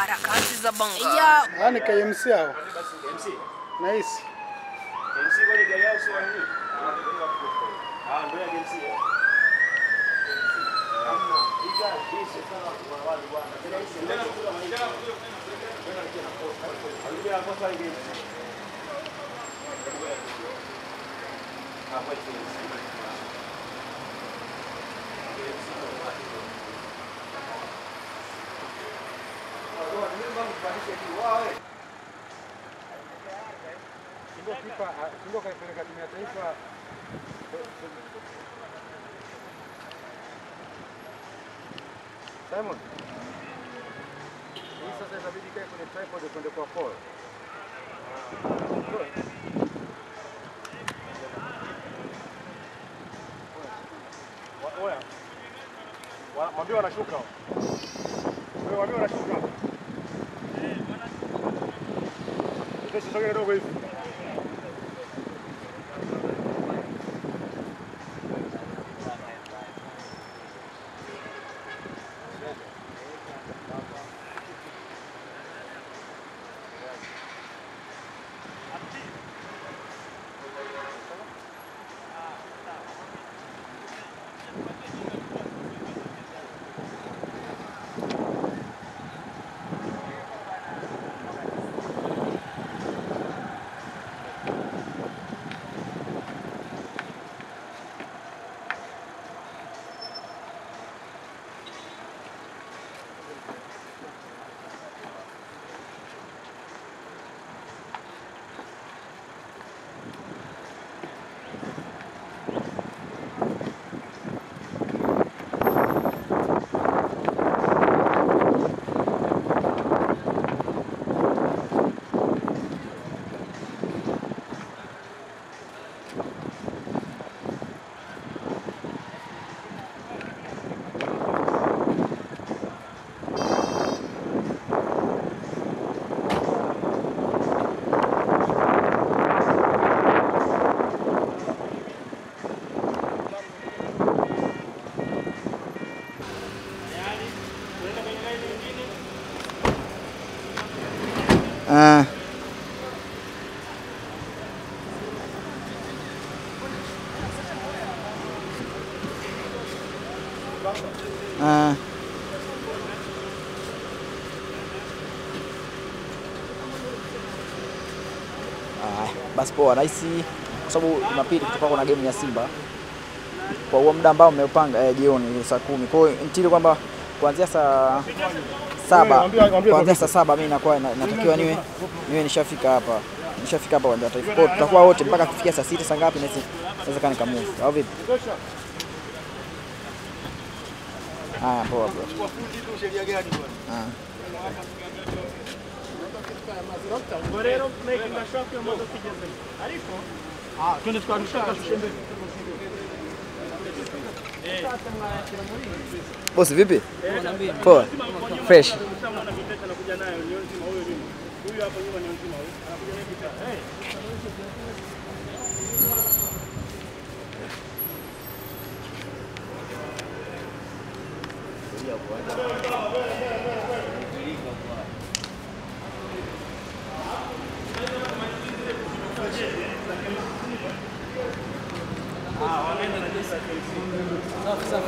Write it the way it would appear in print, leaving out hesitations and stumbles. harakati za banga. Ya. Nani KMC hao? KMC. Nice. KMC kwa ile yao sio nini? Ah ndio KMC. Amna iga hizo sana kwa wale bwana. Tena hizo ndio kula maendeleo kule tena tena posta. Alikuwa hapo sasa hivi. Hapo KMC. Simon, hii sasa inabidi kae kwenye tripod kwende kwa fall. Mwambie wanashuka hao. Wewe mwambie wanashuka hao. Sisi sote kidogo hivi. Basi poa rahisi kwa sababu Jumapili tutakuwa na game ya Simba. Kwa huo muda ambao mmepanga jioni saa 10. Kwa hiyo nitili kwamba kuanzia saa 7. Kuanzia saa 7 mimi nakuwa natakiwa niwe nishafika hapa. Nishafika hapa kwa Taifa Port. Tutakuwa wote mpaka kufikia saa 6 saa ngapi na sisi naweza kana kama move. Au vipi? Ah poa bro. Kwa fundi tu sheria gani bwana? Guerreiro making the shot and mother pigeon. Alipo? Ah, tuende kwa mshaka tushembe. Boss vipi? Poa. Fresh. Anakuja nayo Niyonzima huyo nini? Huyo hapo nyuma Niyonzima huyo. Anakuja naye kitaa. Eh. Ndio bwana. Ah, olha aí,